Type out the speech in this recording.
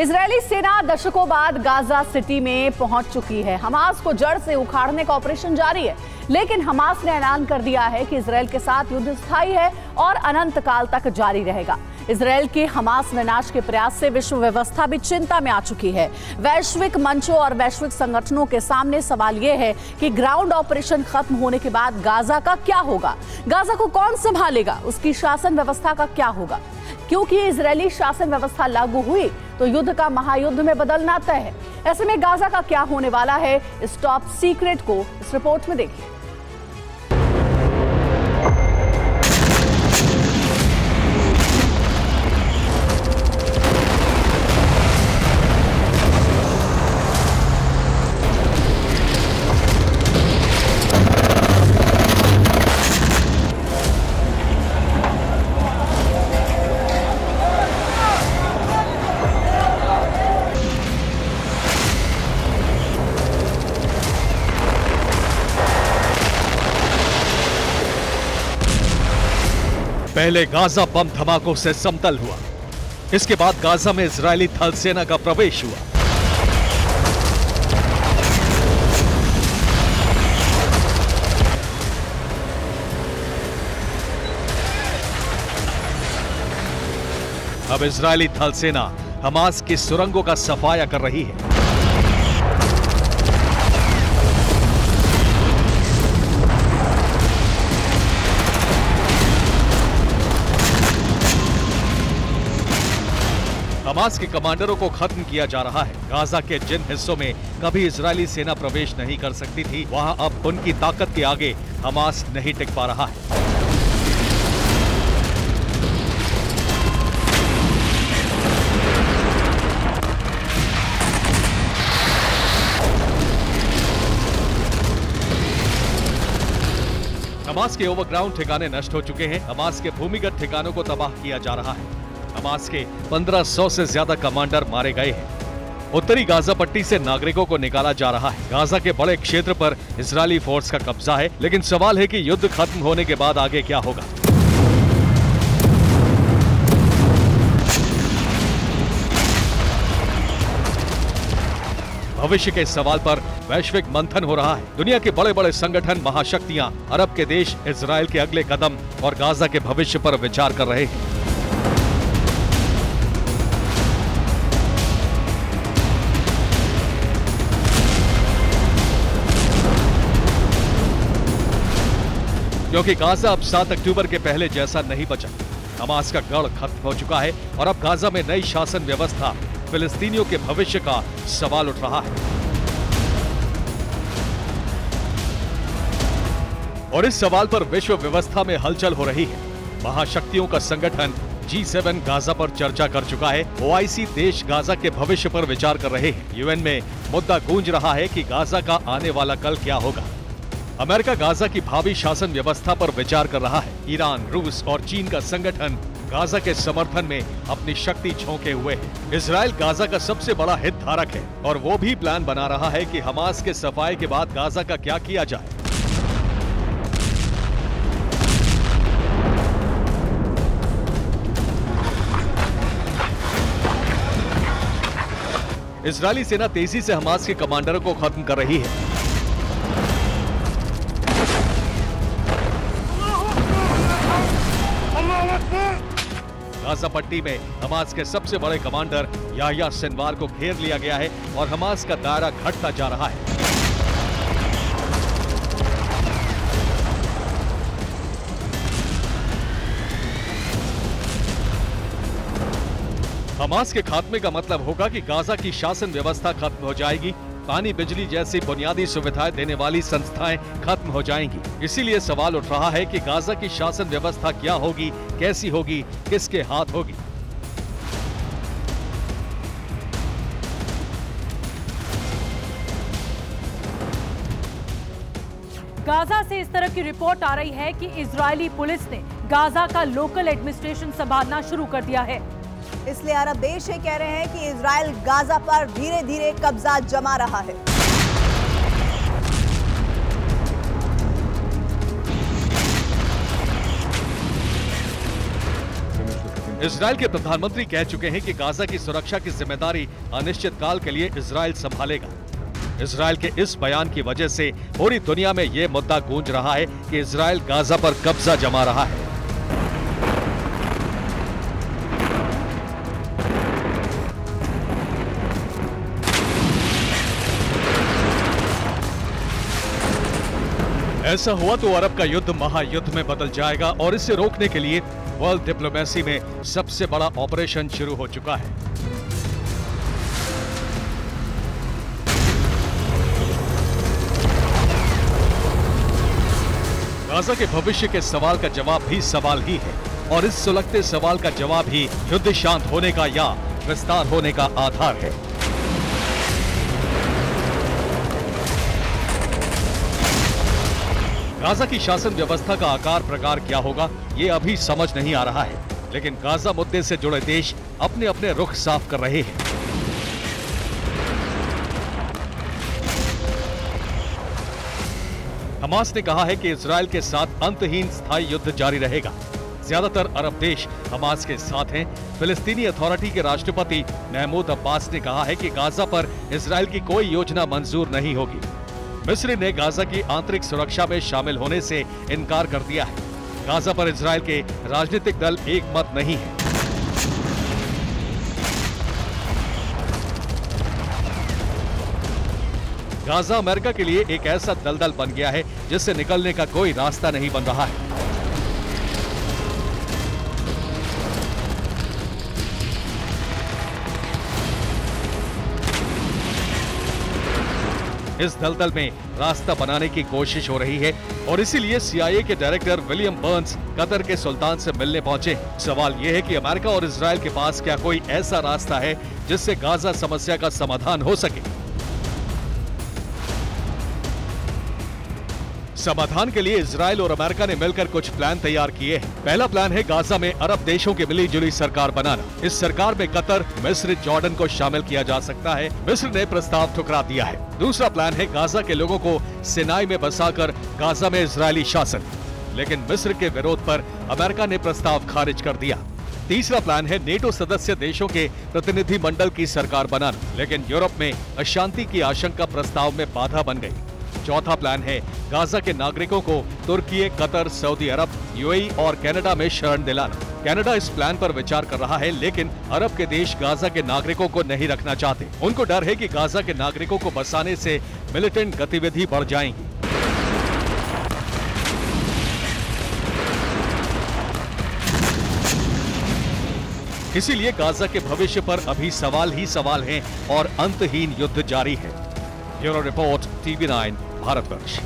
Israeli सेना दशकों बाद गाजा सिटी में पहुंच चुकी है। हमास को जड़ से उखाड़ने का ऑपरेशन जारी है, लेकिन हमास ने ऐलान कर दिया है कि इजरायल के साथ युद्ध स्थायी है और अनंत काल तक जारी रहेगा। इजरायल के हमास विनाश के प्रयास से विश्व व्यवस्था भी चिंता में आ चुकी है। वैश्विक मंचों और वैश्विक संगठनों के सामने सवाल यह है कि ग्राउंड ऑपरेशन खत्म होने के बाद गाजा का क्या होगा, गाजा को कौन संभालेगा, उसकी शासन व्यवस्था का क्या होगा, क्योंकि इजरायली शासन व्यवस्था लागू हुई तो युद्ध का महायुद्ध में बदलना तय है। ऐसे में गाजा का क्या होने वाला है, इस टॉप सीक्रेट को इस रिपोर्ट में देखिए। पहले गाजा बम धमाकों से समतल हुआ, इसके बाद गाजा में इजरायली थल सेना का प्रवेश हुआ। अब इजरायली थल सेना हमास की सुरंगों का सफाया कर रही है। हमास के कमांडरों को खत्म किया जा रहा है। गाजा के जिन हिस्सों में कभी इजरायली सेना प्रवेश नहीं कर सकती थी, वहां अब उनकी ताकत के आगे हमास नहीं टिक पा रहा है। हमास के ओवरग्राउंड ठिकाने नष्ट हो चुके हैं। हमास के भूमिगत ठिकानों को तबाह किया जा रहा है। हमास के 1500 से ज्यादा कमांडर मारे गए हैं। उत्तरी गाजा पट्टी से नागरिकों को निकाला जा रहा है। गाजा के बड़े क्षेत्र पर इजरायली फोर्स का कब्जा है, लेकिन सवाल है कि युद्ध खत्म होने के बाद आगे क्या होगा। भविष्य के सवाल पर वैश्विक मंथन हो रहा है। दुनिया के बड़े बड़े संगठन, महाशक्तियां, अरब के देश इजरायल के अगले कदम और गाजा के भविष्य पर विचार कर रहे हैं। क्योंकि गाजा अब 7 अक्टूबर के पहले जैसा नहीं बचा। हमास का गढ़ खत्म हो चुका है और अब गाजा में नई शासन व्यवस्था, फिलिस्तीनियों के भविष्य का सवाल उठ रहा है। और इस सवाल पर विश्व व्यवस्था में हलचल हो रही है। महाशक्तियों का संगठन G7 गाजा पर चर्चा कर चुका है। ओआईसी देश गाजा के भविष्य पर विचार कर रहे हैं। यूएन में मुद्दा गूंज रहा है कि गाजा का आने वाला कल क्या होगा। अमेरिका गाजा की भावी शासन व्यवस्था पर विचार कर रहा है। ईरान, रूस और चीन का संगठन गाजा के समर्थन में अपनी शक्ति झोंके हुए है। इजराइल गाजा का सबसे बड़ा हितधारक है और वो भी प्लान बना रहा है कि हमास के सफाये के बाद गाजा का क्या किया जाए। इजरायली सेना तेजी से हमास के कमांडरों को खत्म कर रही है। गाजा पट्टी में हमास के सबसे बड़े कमांडर याहिया सिनवार को घेर लिया गया है और हमास का दायरा घटता जा रहा है। हमास के खात्मे का मतलब होगा कि गाजा की शासन व्यवस्था खत्म हो जाएगी। पानी, बिजली जैसी बुनियादी सुविधाएं देने वाली संस्थाएं खत्म हो जाएंगी। इसीलिए सवाल उठ रहा है कि गाजा की शासन व्यवस्था क्या होगी, कैसी होगी, किसके हाथ होगी। गाजा से इस तरह की रिपोर्ट आ रही है कि इजरायली पुलिस ने गाजा का लोकल एडमिनिस्ट्रेशन संभालना शुरू कर दिया है। इसलिए अरब देश ये कह रहे हैं कि इजराइल गाजा पर धीरे धीरे कब्जा जमा रहा है। इसराइल के प्रधानमंत्री कह चुके हैं कि गाजा की सुरक्षा की जिम्मेदारी अनिश्चितकाल के लिए इसराइल संभालेगा। इसराइल के इस बयान की वजह से पूरी दुनिया में यह मुद्दा गूंज रहा है कि इसराइल गाजा पर कब्जा जमा रहा है। ऐसा हुआ तो अरब का युद्ध महायुद्ध में बदल जाएगा और इसे रोकने के लिए वर्ल्ड डिप्लोमेसी में सबसे बड़ा ऑपरेशन शुरू हो चुका है। गाजा के भविष्य के सवाल का जवाब भी सवाल ही है और इस सुलगते सवाल का जवाब ही युद्ध शांत होने का या विस्तार होने का आधार है। गाजा की शासन व्यवस्था का आकार प्रकार क्या होगा ये अभी समझ नहीं आ रहा है, लेकिन गाजा मुद्दे से जुड़े देश अपने अपने रुख साफ कर रहे हैं। हमास ने कहा है कि इजराइल के साथ अंतहीन स्थायी युद्ध जारी रहेगा। ज्यादातर अरब देश हमास के साथ हैं। फिलिस्तीनी अथॉरिटी के राष्ट्रपति महमूद अब्बास ने कहा है कि गाजा पर इजराइल की कोई योजना मंजूर नहीं होगी। मिस्र ने गाजा की आंतरिक सुरक्षा में शामिल होने से इनकार कर दिया है। गाजा पर इजराइल के राजनीतिक दल एक मत नहीं है। गाजा अमेरिका के लिए एक ऐसा दलदल बन गया है जिससे निकलने का कोई रास्ता नहीं बन रहा है। इस दलदल में रास्ता बनाने की कोशिश हो रही है और इसीलिए सीआईए के डायरेक्टर विलियम बर्न्स कतर के सुल्तान से मिलने पहुंचे। सवाल यह है कि अमेरिका और इजरायल के पास क्या कोई ऐसा रास्ता है जिससे गाजा समस्या का समाधान हो सके। समाधान के लिए इजरायल और अमेरिका ने मिलकर कुछ प्लान तैयार किए हैं। पहला प्लान है गाजा में अरब देशों की मिली जुली सरकार बनाना। इस सरकार में कतर, मिस्र, जॉर्डन को शामिल किया जा सकता है। मिस्र ने प्रस्ताव ठुकरा दिया है। दूसरा प्लान है गाजा के लोगों को सिनाई में बसाकर गाजा में इजरायली शासन, लेकिन मिस्र के विरोध पर अमेरिका ने प्रस्ताव खारिज कर दिया। तीसरा प्लान है नेटो सदस्य देशों के प्रतिनिधि मंडल की सरकार बनाना, लेकिन यूरोप में अशांति की आशंका प्रस्ताव में बाधा बन गयी। चौथा प्लान है गाजा के नागरिकों को तुर्की, कतर, सऊदी अरब, यूएई और कनाडा में शरण दिलाना। कनाडा इस प्लान पर विचार कर रहा है, लेकिन अरब के देश गाजा के नागरिकों को नहीं रखना चाहते। उनको डर है कि गाजा के नागरिकों को बसाने से मिलिटेंट गतिविधि बढ़ जाएंगी। इसीलिए गाजा के भविष्य पर अभी सवाल ही सवाल हैं और अंतहीन युद्ध जारी है। Bureau report TV9 Bharatvarsh.